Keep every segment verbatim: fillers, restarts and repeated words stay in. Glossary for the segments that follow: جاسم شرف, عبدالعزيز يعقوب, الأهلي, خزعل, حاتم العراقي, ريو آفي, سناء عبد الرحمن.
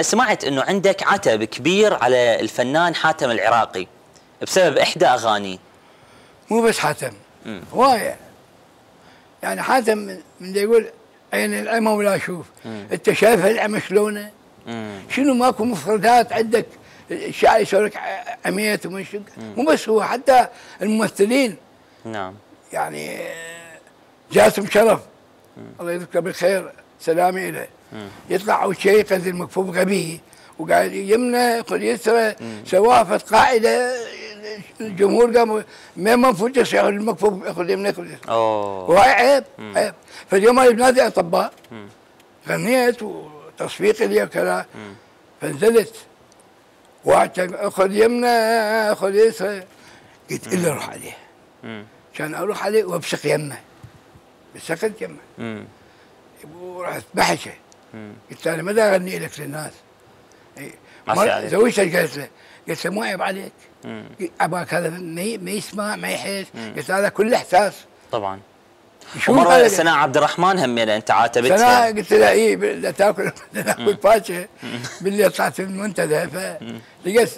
سمعت انه عندك عتب كبير على الفنان حاتم العراقي بسبب احدى اغانيه. مو بس حاتم، وايد. يعني حاتم من يقول اين العمى ولا اشوف، انت شايف هالعمى شلونه؟ شنو ماكو مفردات عندك الشاعر يسوي لك عمية ومن شق، مو بس هو حتى الممثلين. نعم. يعني جاسم شرف الله يذكره بالخير، سلامي له، يطلع وشي قذل مكفوف غبي وقاعد يمنى يقول يسرى سوافت قاعده الجمهور قام ما منفوش ياخذ المكفوف ياخذ يمنى ياخذ يسرى. اوه وهاي عيب عيب. فاليوم انا بنادي اطباء غنيت وتصفيق لي وكذا، فنزلت واعتب اخذ يمنى اخذ يسرى، قلت الا اروح عليه. كان اروح عليه وابشق يمه، بشقت يمه ورحت بحشه. قلت انا ما اغني لك للناس. زوجتي قالت له، قلت له مو عيب عليك؟ اباك هذا ما يسمع ما يحس. قلت هذا كله احساس. طبعا. ومره سناء عبد الرحمن همينه انت عاتبتها. سناء قلت لها اي بدها تاكل تاكل فاكهه باللي طلعت من المنتدى، فلقيت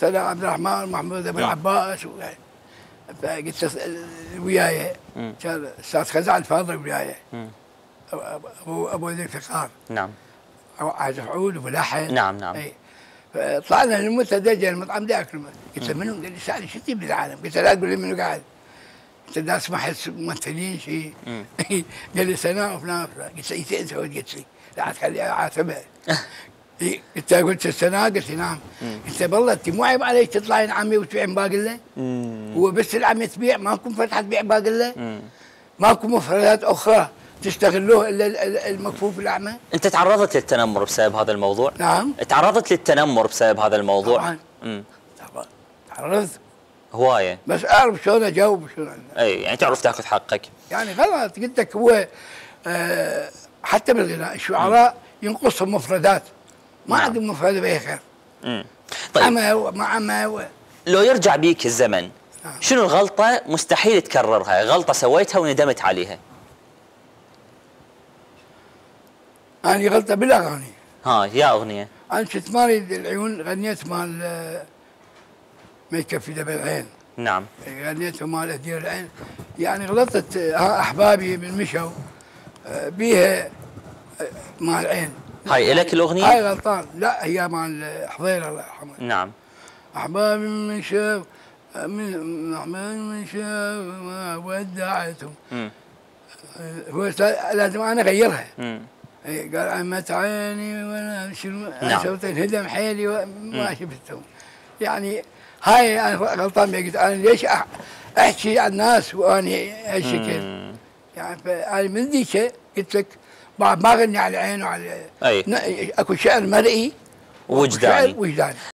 سناء عبد الرحمن ومحمود بن عباس، فقلت وياي كان الاستاذ خزعل فاضل وياي ابو ابو ذي الفقار. نعم. عازف عود وملحن. نعم نعم. اي فطلعنا للمنتدى المطعم ده اكل. قلت له منو؟ قال لي سالي شو تجيب للعالم؟ قلت له لا تقول لي منو قاعد. قلت له الناس ما حس ممثلين شيء. قال لي سناء وفلان وفلان. قلت له ايش قلت لي؟ لا تخليها عاتبها. انت قلت السناء؟ قلت لي نعم. قلت له بالله انت مو عيب عليك تطلعين عمي وتبيعين باقله؟ هو بس العمي تبيع، ماكو فتحه تبيع باقله؟ ماكو مفردات اخرى تستغلوه الا المكفوف الاعمى؟ انت تعرضت للتنمر بسبب هذا الموضوع؟ نعم. تعرضت للتنمر بسبب هذا الموضوع؟ طبعا. امم طبعا تعرضت هوايه، بس اعرف شلون اجاوب شلون. اي يعني تعرف تاخذ حقك. يعني غلط قلت لك هو آه حتى بالغناء الشعراء ينقصهم مفردات، ما عندهم مفردات باي خير. امم طيب عمى ومعمى. لو يرجع بيك الزمن آه. شنو الغلطه مستحيل تكررها، غلطه سويتها وندمت عليها؟ أنا غلطة بالأغاني. ها يا أغنية؟ أنا كنت مالي العيون، غنيت مال ما يكفي دبل العين. نعم. غنيته مال أدير العين، يعني غلطت. أحبابي من مشوا بيها مال العين. هاي إلك الأغنية؟ هاي غلطان، لا هي مال حضيرة الله يرحمه. نعم. أحبابي من شاف من أحبابي من شاف ما ودعتهم. هو لازم أنا أغيرها. امم قال عمت عيني وانا شنو شفت انهدم حيلي وما شفتهم. يعني هاي انا غلطان بها. قلت انا ليش احكي على الناس واني هالشكل؟ يعني فانا من ذيك قلت لك ما اغني على العين وعلى اي اكو شعر مرئي وجداني وجداني